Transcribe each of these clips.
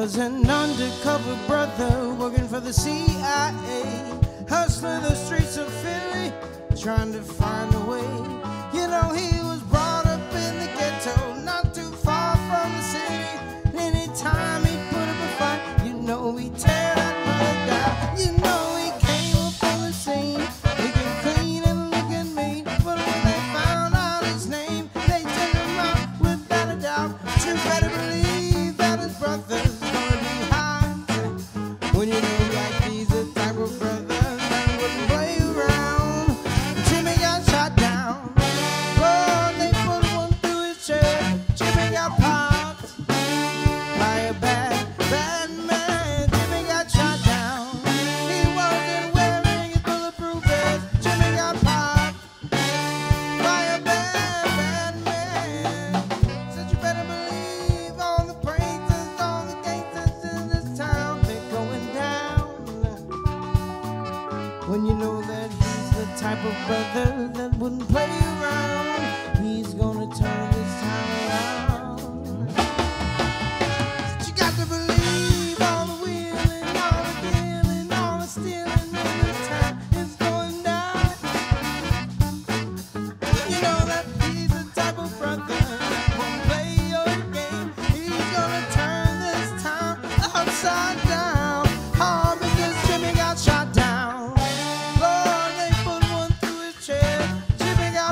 was an undercover brother working for the CIA, hustling the streets of Philly, trying to find a way. You know, he was brought up in the ghetto, not too far from the city. Anytime he put up a fight, you know he tear that brother down. You know he came up on the scene, looking clean and looking mean. But when they found out his name, they took him out without a doubt. You better believe that his brother's gonna be high when you know. When you know that he's the type of brother that wouldn't play around, he's gonna turn his town around. But you got to believe all the wheeling, all the dealing, all the stealing in this town is going down. When you know that he's the type of brother that won't play your game, he's gonna turn this town upside down. Oh, because Jimmy got shot down. Jimmy got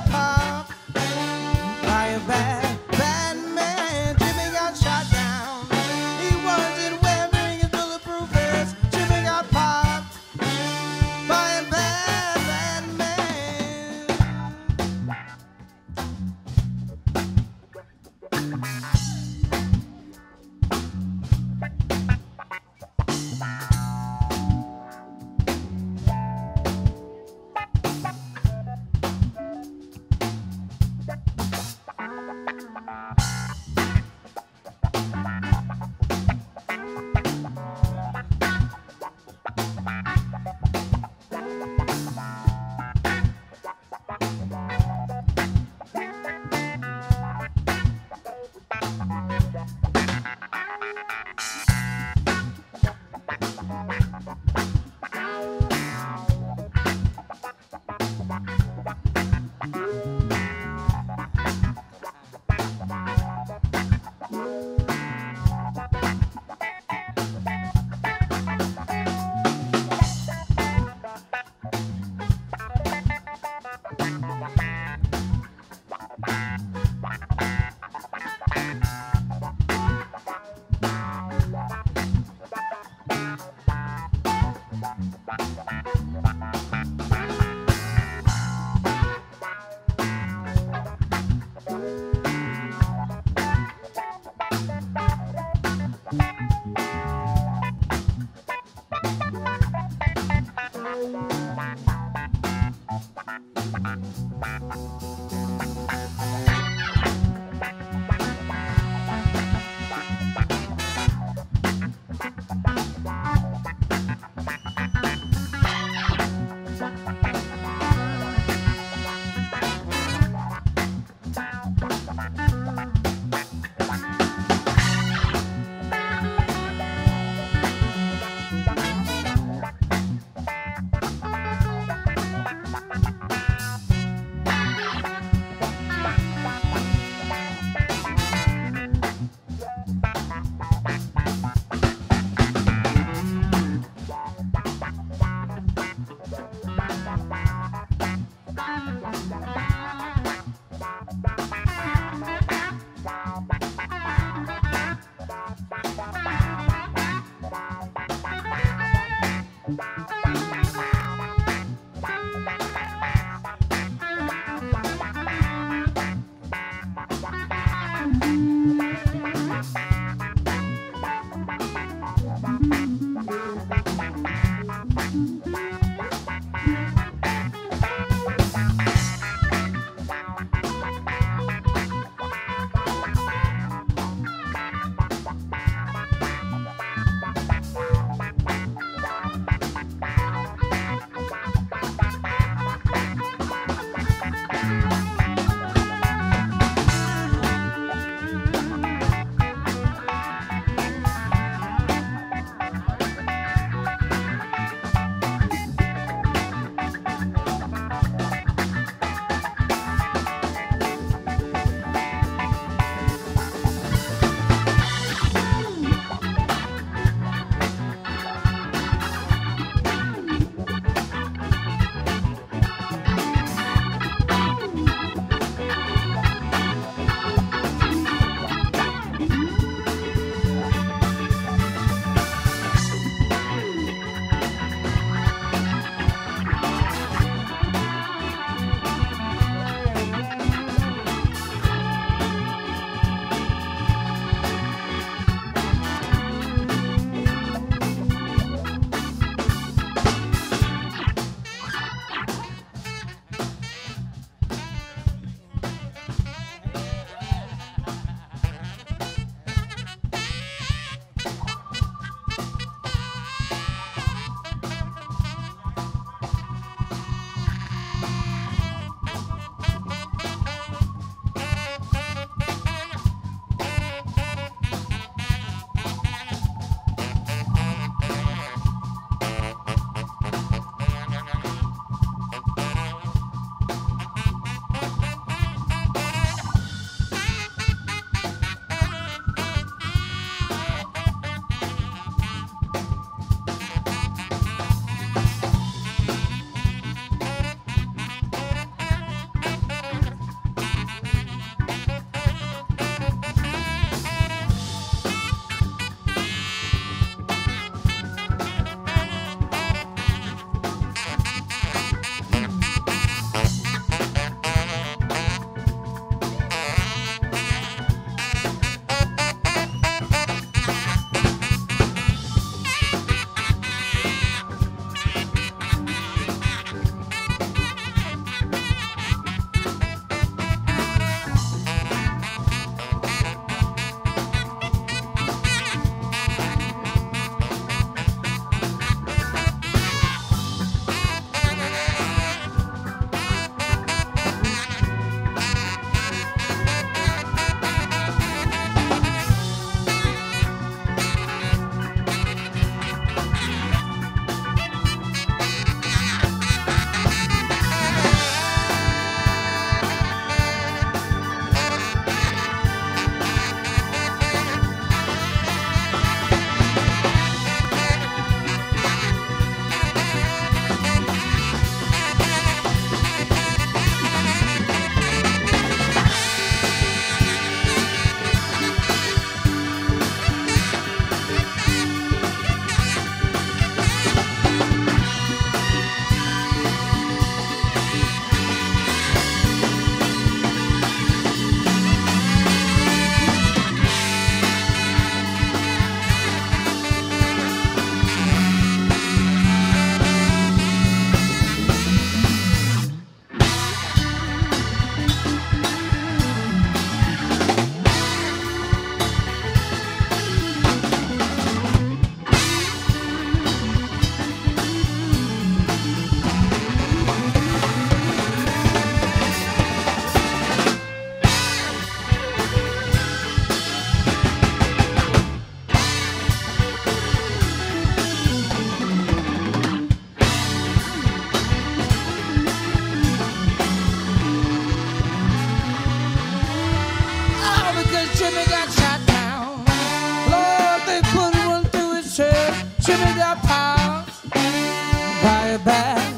Jimmy got pound by a bad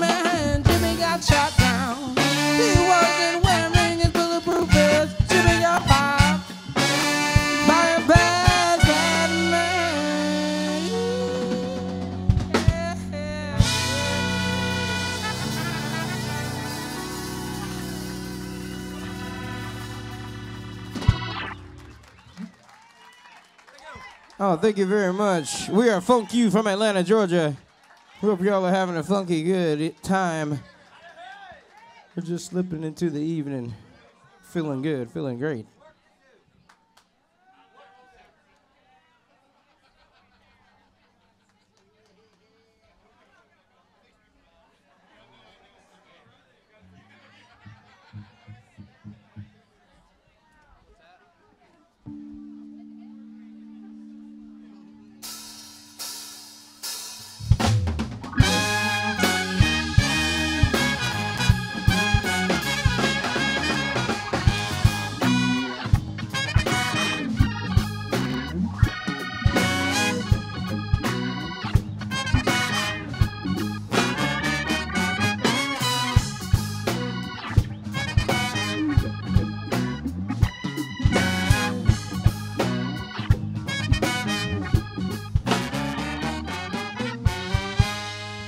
man. Jimmy got shot down. He wasn't wearing his bulletproof vest. Jimmy got pound by a bad man. Oh, thank you very much. We are Funk You from Atlanta, Georgia. We hope y'all are having a funky good time. We're just slipping into the evening. Feeling good, feeling great.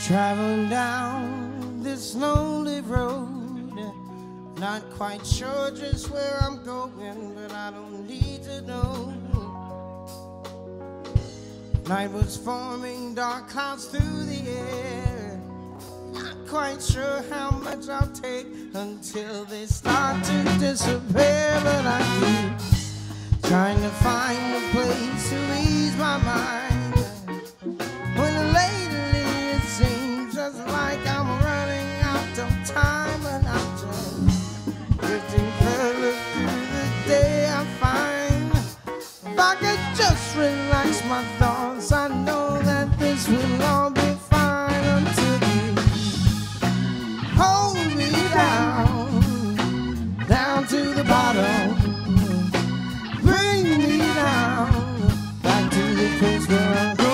Traveling down this lonely road, not quite sure just where I'm going, but I don't need to know. Night was forming, dark clouds through the air. Not quite sure how much I'll take until they start to disappear, but I keep trying to find a place to ease my mind. When seems just like I'm running out of time, and I'm just drifting further through the day. I find if I could just relax my thoughts, I know that this will all be fine until you hold me down, down to the bottom. Bring me down, back to the place where I'm going.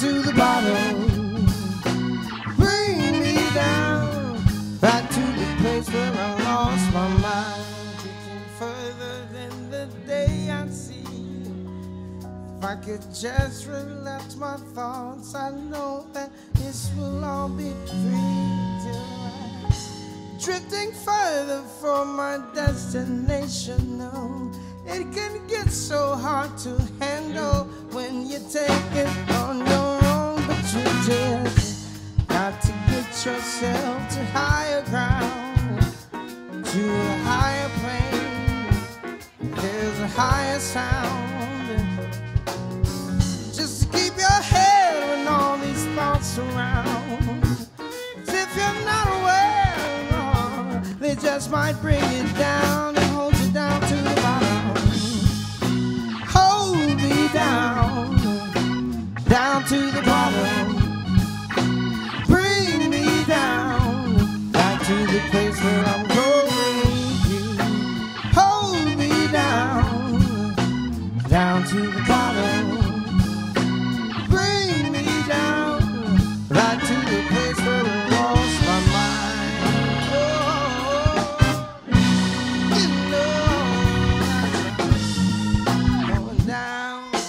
To the bottom, bring me down, back to the place where I lost my mind. Getting further than the day I see. If I could just relax my thoughts, I know that this will all be free till I'm drifting further from my destination. No, it can get so hard to handle when you take it on your. You just got to get yourself to higher ground, to a higher plane. There's a higher sound. Just to keep your head when all these thoughts around. If you're not aware, Lord, they just might bring you down and hold you down to the bottom. Hold me down, down to the bottom. Bring me down, back to the place where I'm going. You hold me down, down to the bottom. Bring me down, back to the place where I lost my mind. Oh, you know, I'm going down. Oh,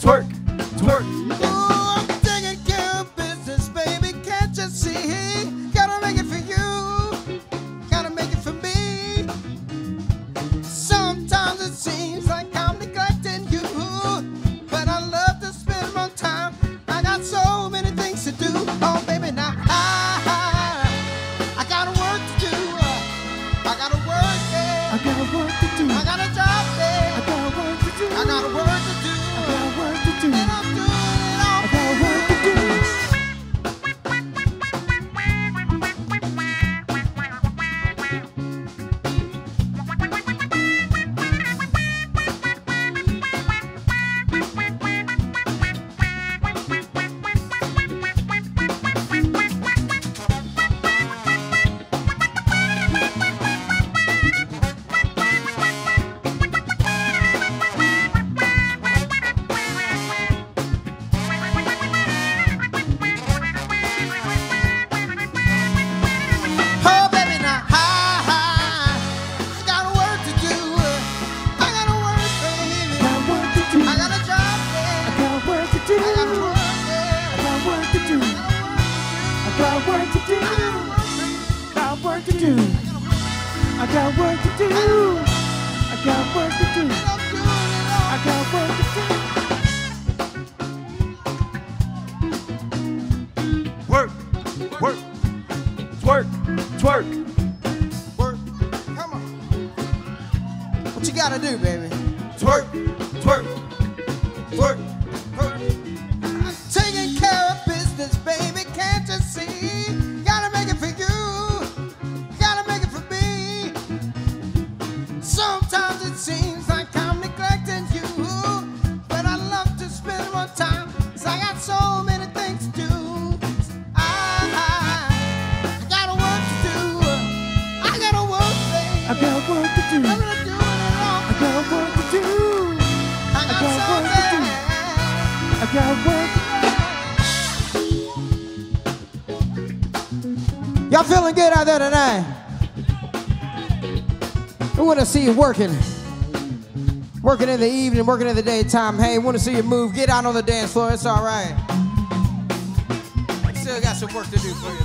twerk, twerk. Oh, I'm taking care of business, baby, can't you see? Gotta make it for you, gotta make it for me. Sometimes it seems like I'm neglecting you, but I love to spend my time. I got so many things to do. Oh, baby, now I got work to do. I gotta work, yeah. I gotta work to do. I got a job, yeah. I gotta work to do. I gotta work to do. I gotta work to do. And I'm doing it all. I gotta work to do. Y'all feeling good out there tonight? We want to see you working. Working in the evening, working in the daytime. Hey, want to see you move. Get out on the dance floor. It's all right. Still got some work to do for you.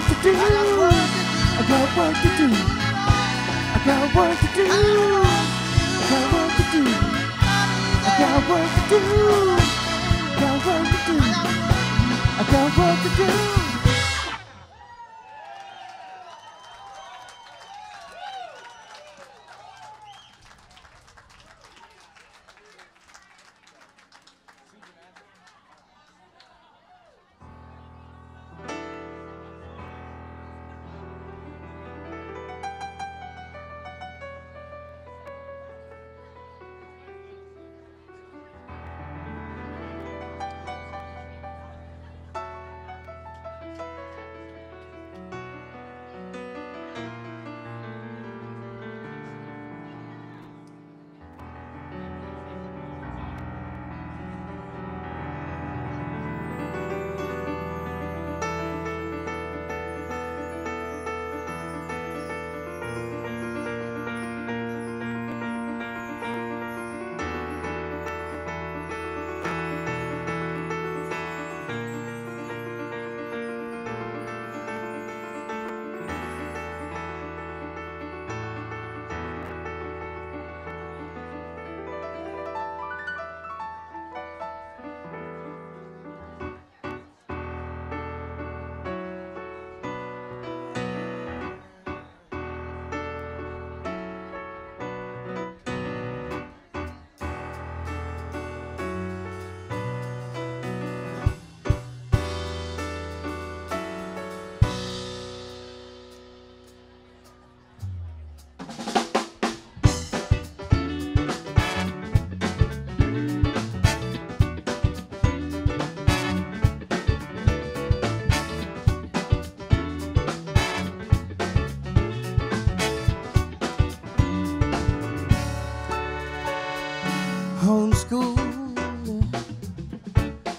work to do. I got work to do. I got work to do. I got work to do. I got work to do. I got work to do. I got work to do.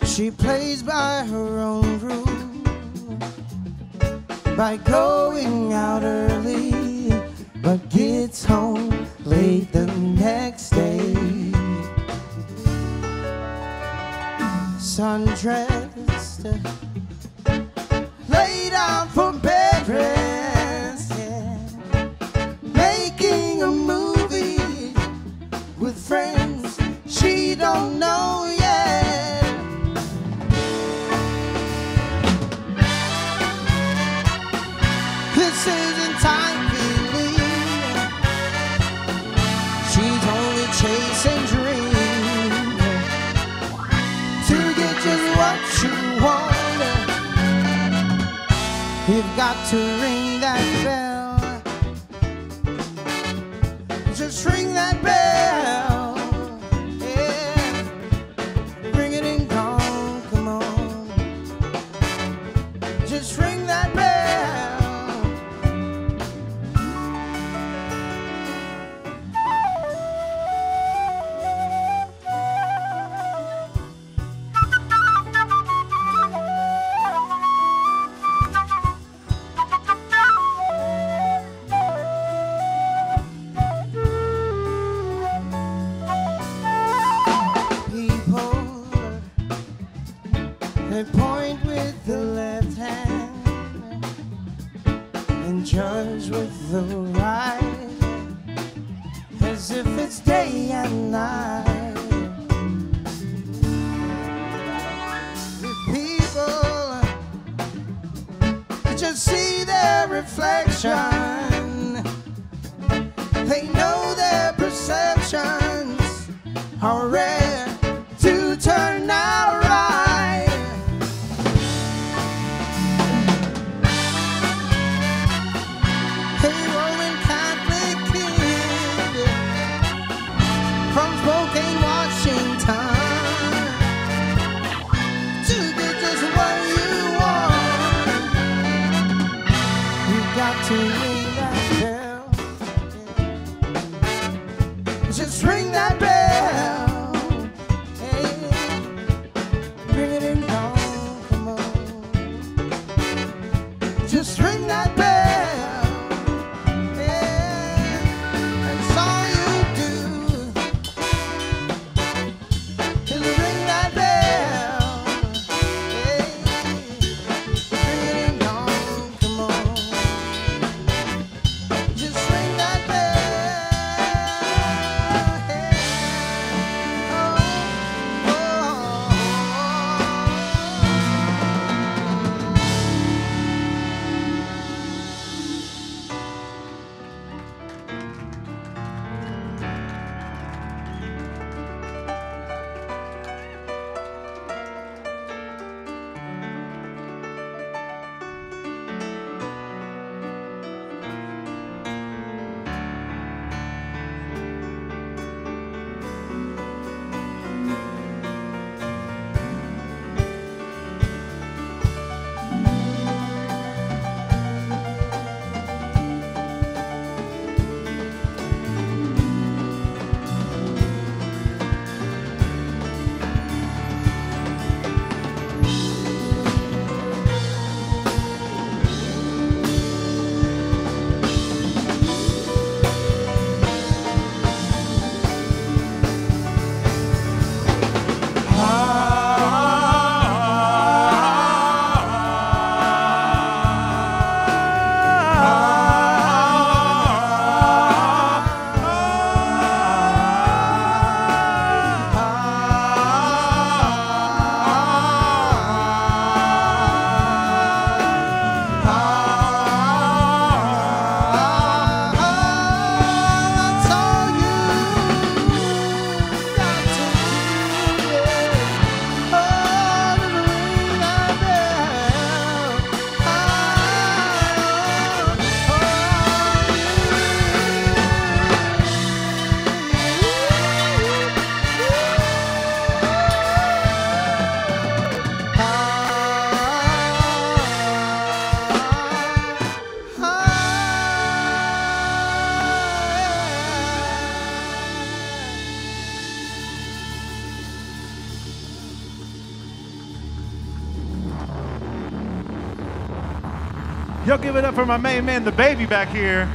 She plays by her own rule, by going out early, but gets home late the next day. Sun-dressed, laid out for bed rest, yeah. Making a movie with friends she don't know yet. Isn't time killing. She's only chasing dreams to get just what you want. You've got to ring that bell. Just ring that bell. Yeah, ring it and gone. Come on, just ring that bell. To Y'all give it up for my main man, the baby, back here.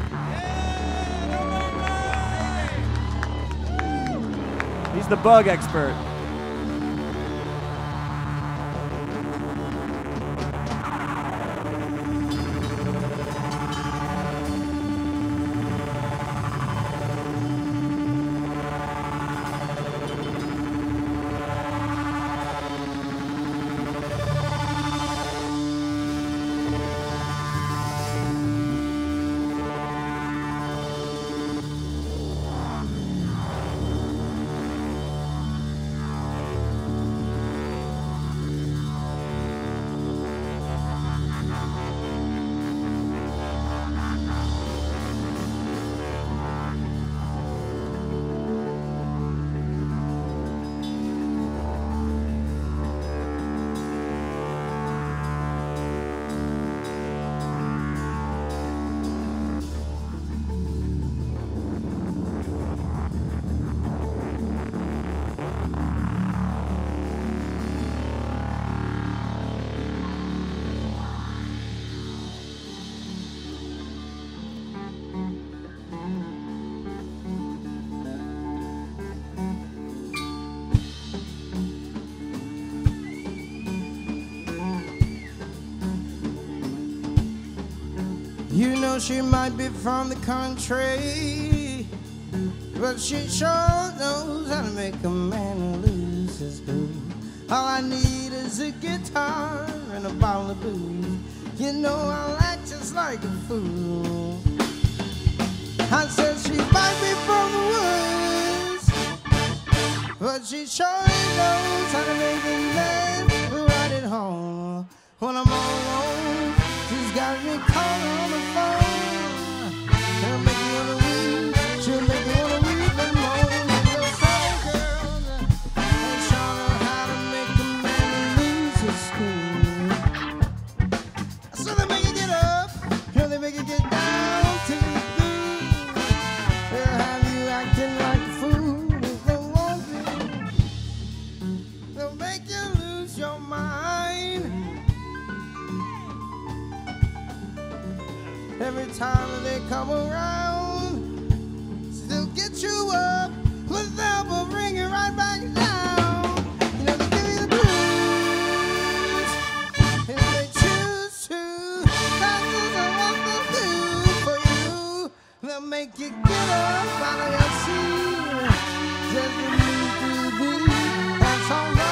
He's the bug expert. She might be from the country, but she sure knows how to make a man lose his boo. All I need is a guitar and a bottle of booze. You know I'll act just like a fool. I said she might be from the woods, but she sure knows how to make a man right at home. When I'm all alone, she's got me calling on the phone. Every time they come around, still get you up, but they'll bring you right back down. You know they give you the blues, if they choose to. That's what they want to do for you. They'll make you get up out of your seat. Just to me through the, that's all right.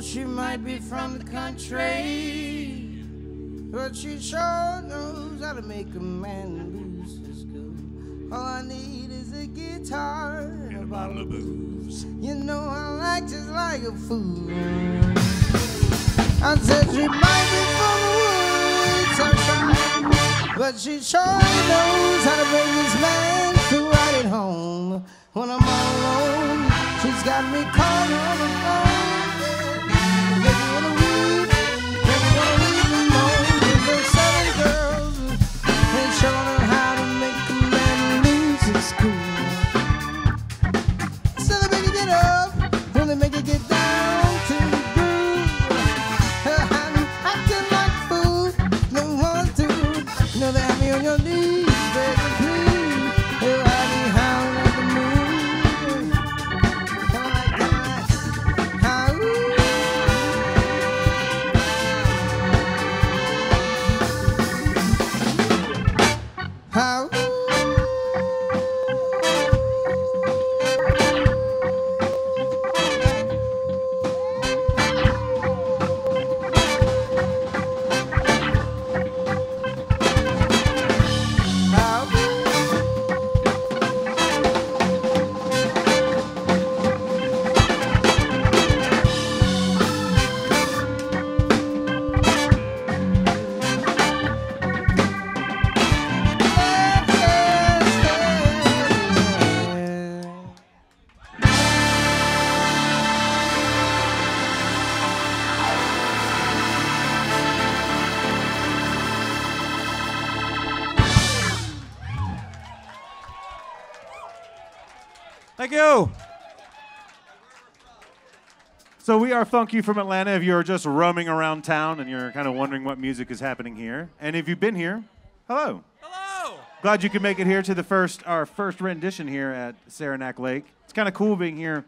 know she might be from the country, but she sure knows how to make a man lose his cool. All I need is a guitar and a bottle of booze. You know I like just like a fool. I said she might be from the woods outside, but she sure knows how to make this man feel right at home. When I'm all alone, she's got me caught on the phone. Make me wanna weep, make me wanna weep and moan. Cause there's seven girls and sure know how to make a man lose his cool. So they make you get up, and they make you get down to the groove. I'm acting like a fool, no one to know they have me on your knees. Thank you. So we are Funk You from Atlanta. If you're just roaming around town and you're kind of wondering what music is happening here, and if you've been here, hello. Hello. Glad you could make it here to our first rendition here at Saranac Lake. It's kind of cool being here,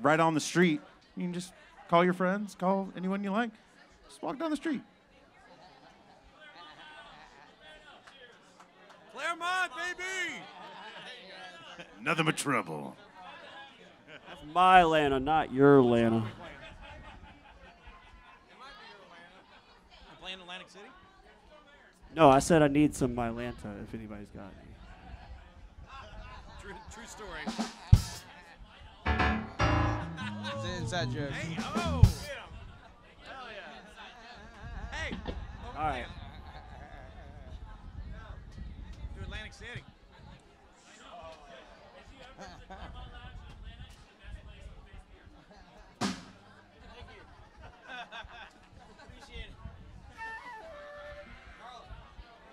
right on the street. You can just call your friends, call anyone you like. Just walk down the street. Claremont, baby. Nothing but trouble. My Atlanta, not your Atlanta. It might be your Atlanta. Playing Atlantic City? No, I said I need some My Atlanta if anybody's got any. True story. It's an inside joke. Hey, oh! Hell yeah. Hey! All right. To Atlantic City.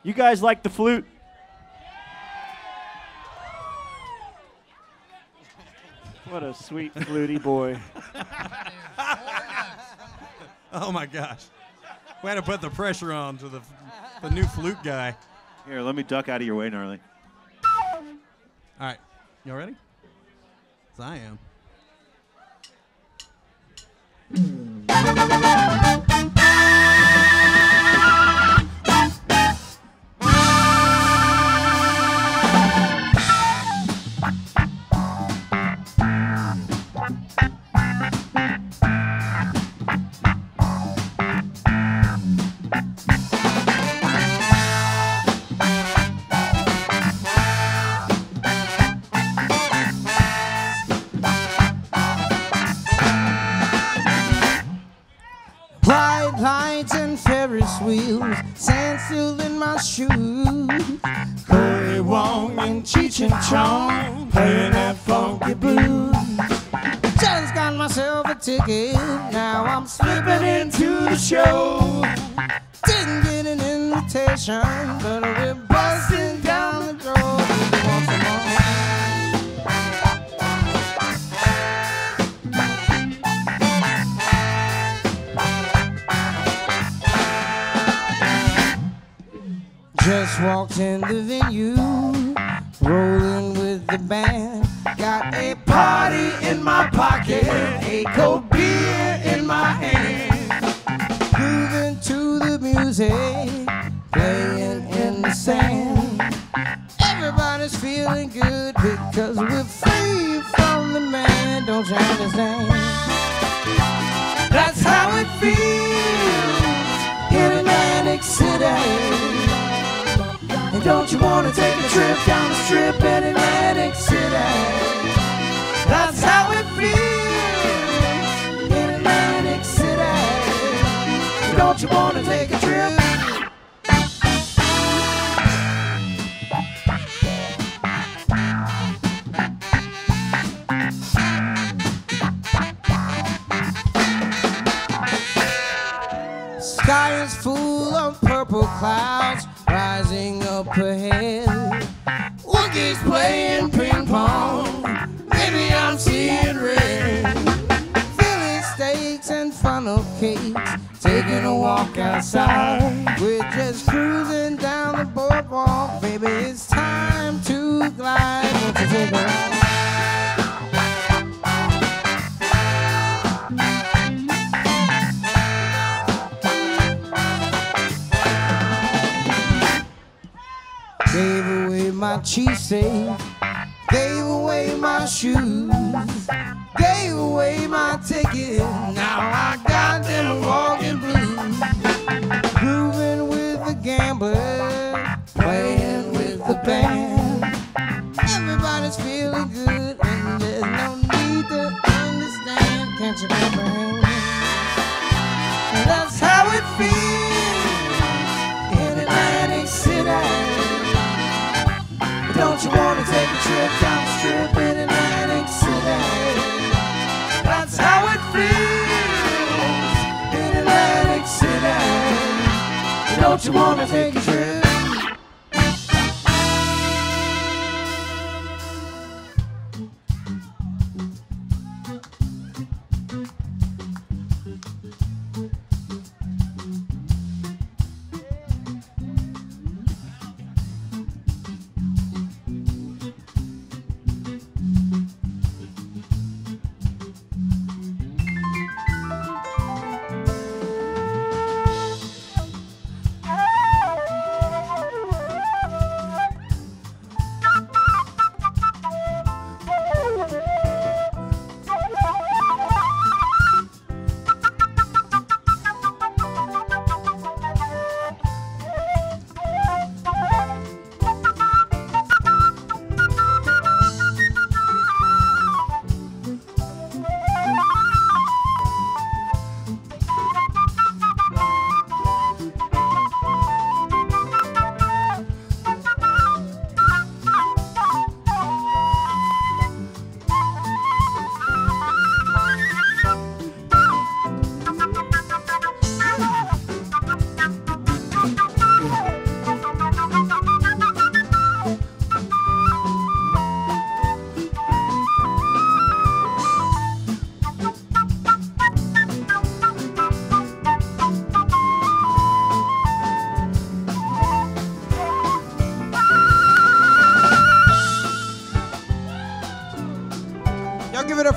You guys like the flute? What a sweet flutey boy. Oh my gosh. We had to put the pressure on to the new flute guy. Here, let me duck out of your way, gnarly. All right. Y'all ready? Yes, I am. Wheels, sand still in my shoes. Curry Wong and Cheech and Chong playing that funky blues. Just got myself a ticket, now I'm slipping into the show. Didn't get an invitation, but we're busting down the door. Want some more. Just walked in the venue, rolling with the band. Got a party in my pocket, a cold beer in my hand. Moving to the music, playing in the sand. Everybody's feeling good because we're free from the man. Don't you understand? That's how don't you want to take a trip down the strip at Atlantic City? That's how it feels in Atlantic City. Don't you want to take a trip? Sky is full of purple clouds rising up ahead. Wookiees playing ping pong. Maybe I'm seeing red. Filling steaks and funnel cakes, taking a walk outside. We're just cruising down the boardwalk, baby. It's time to glide. Won't you take a ride? Gave away my cheesesteak, gave away my shoes, gave away my ticket, now I got them walking blues. Grooving with the gambler, playing with the band, everybody's feeling good and there's no need to understand. Can't you comprehend? That's how it feels in Atlantic City. Don't you want to take a trip down the strip in Atlantic City? That's how it feels in Atlantic City. Don't you want to take a trip?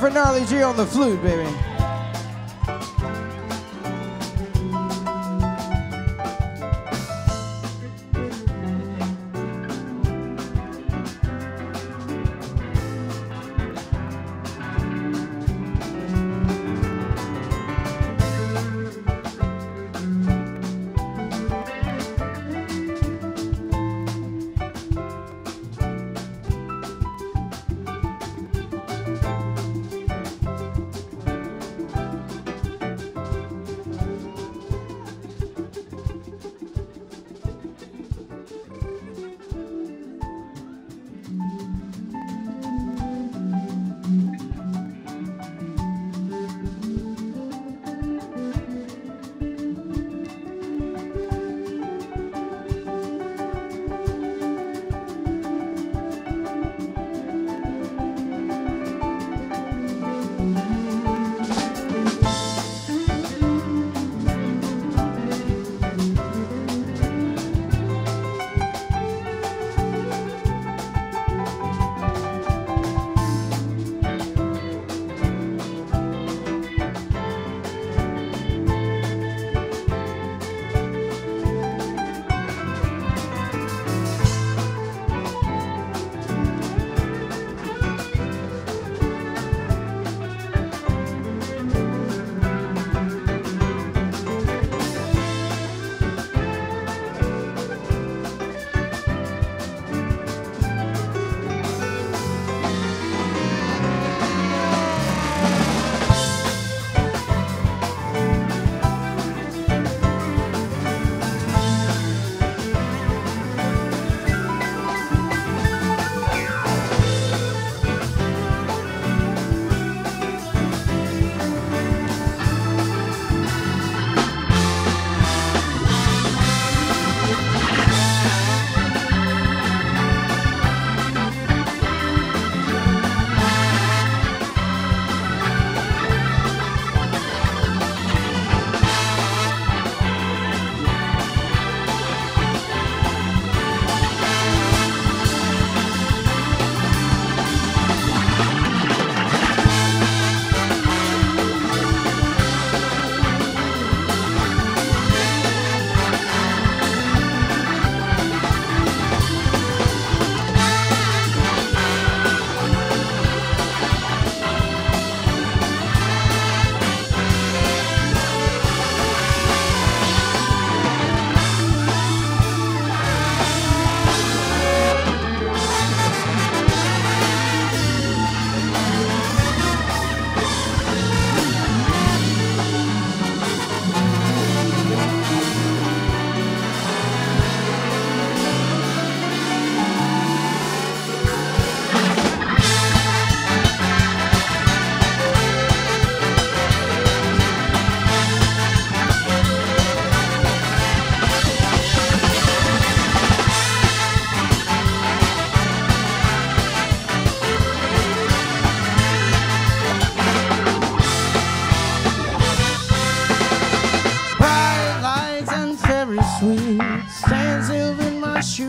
For Gnarly G on the flute, baby. queen stands ill in my shoes.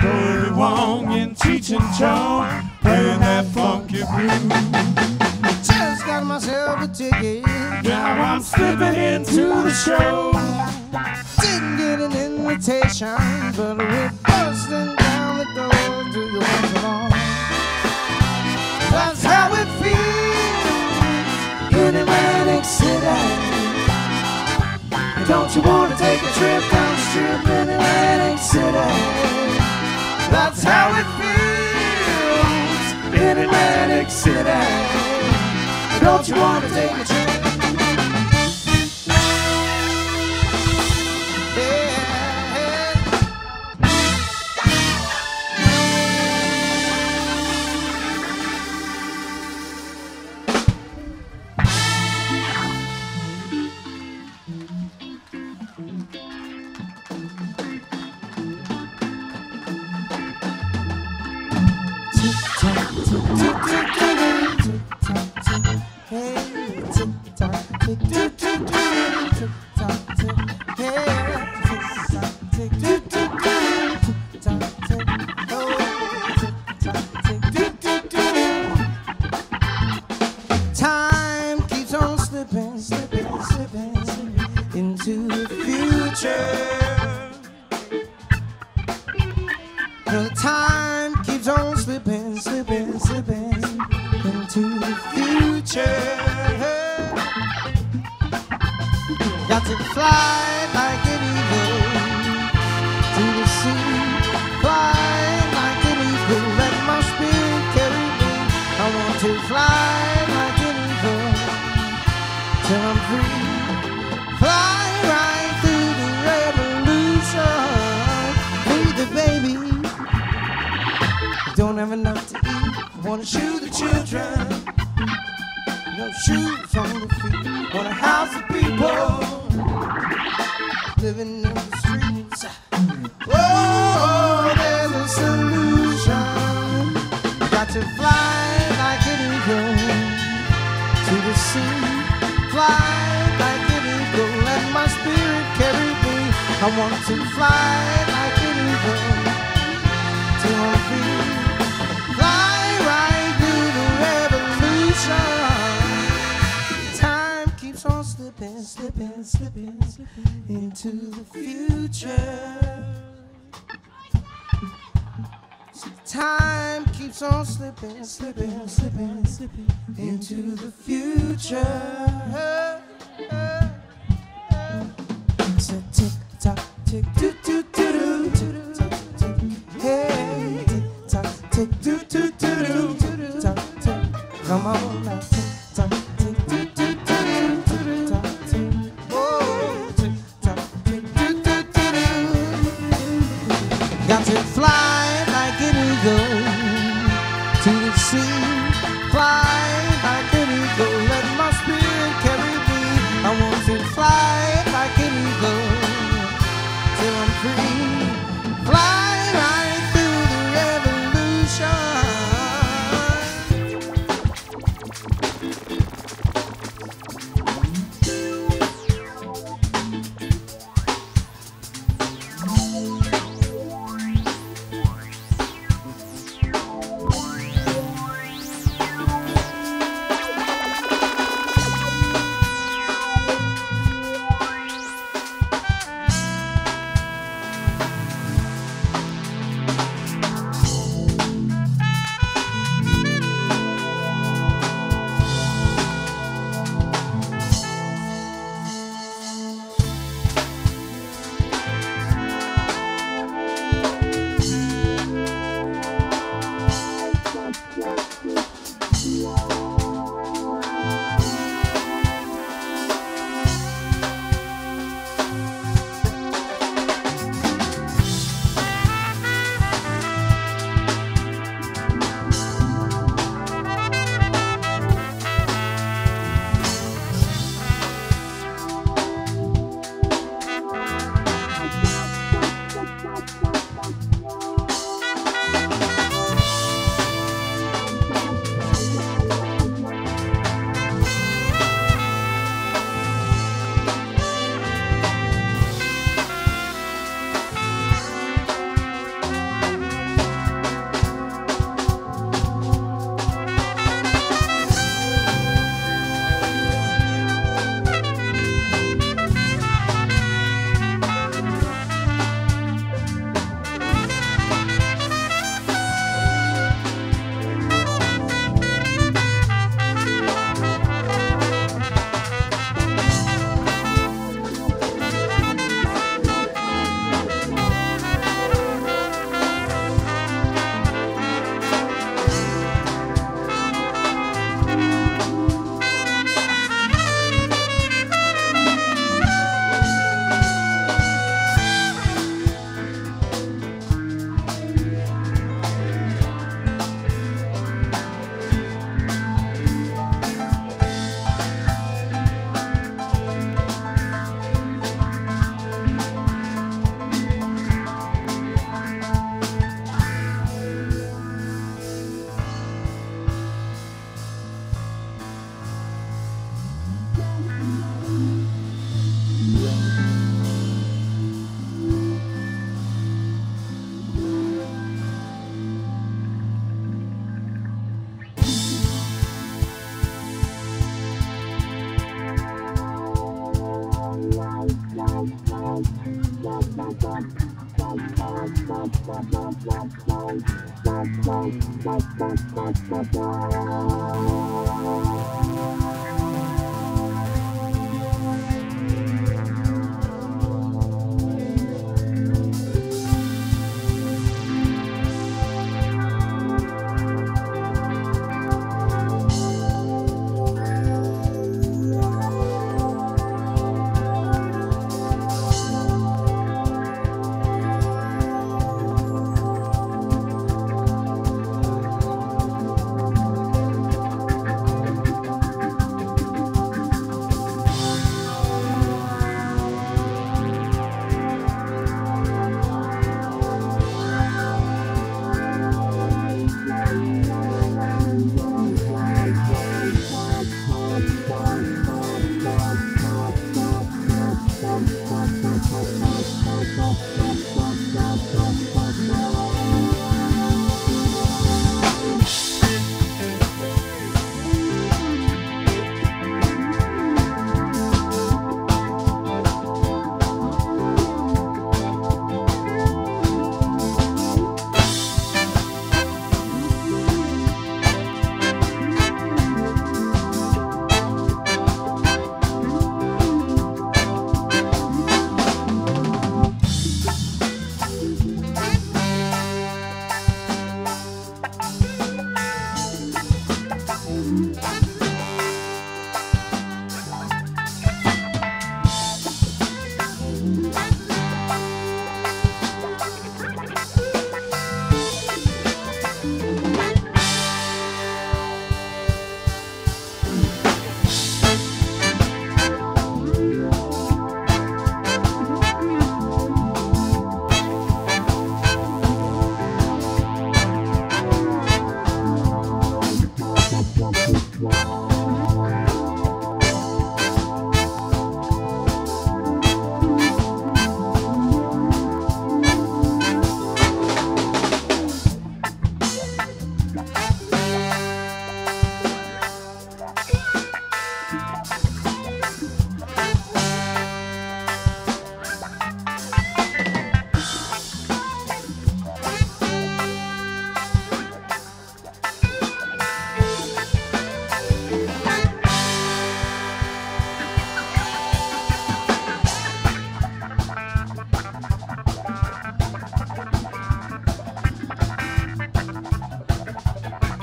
Dory Wong and Cheech and Chong playing that funky blues. I just got myself a ticket. Now I'm slipping into the show. Didn't get an invitation, but we're busting down the door to the ones along. That's how it feels in Atlantic City. Don't you wanna take a trip down the strip in Atlantic City? That's how it feels in Atlantic City. Don't you wanna take a trip? Time keeps on slipping, slipping, slipping, slipping into the future. The time keeps on slipping, slipping, slipping into the future. Got to fly like an eagle to the sea, fly like an eagle, let my spirit carry me. I want to fly like an eagle till I'm free, fly right through the revolution, free the baby. Don't have enough to eat, wanna shoe the children, no shoes on the feet, wanna house the people living in the streets. Oh, there's a solution. Got to fly like an eagle to the sea, fly like an eagle, let my spirit carry me. I want to fly like an eagle till I'm free. Fly right through the revolution. Time keeps on slipping, slipping, slipping, slipping into the future. Time keeps on slipping, slipping, slipping, slipping into the future. So tick tock, tick doo doo doo doo doo. Hey, tick tock, tick doo doo doo doo tock tick. Come on now, tick tock, tick doo doo doo tock tick. Oh, tick tock, tick doo doo doo. Got to fly like an eagle to the sea, fly like an eagle, let my spirit carry me.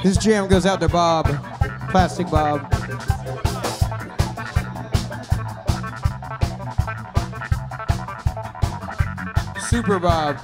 This jam goes out to Bob, Plastic Bob. Super Bob.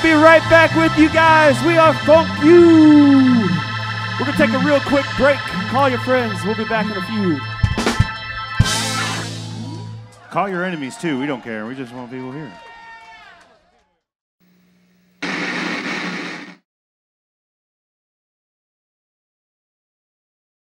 We'll be right back with you guys. We are Funk You. We're going to take a real quick break. Call your friends. We'll be back in a few. Call your enemies, too. We don't care. We just want people here.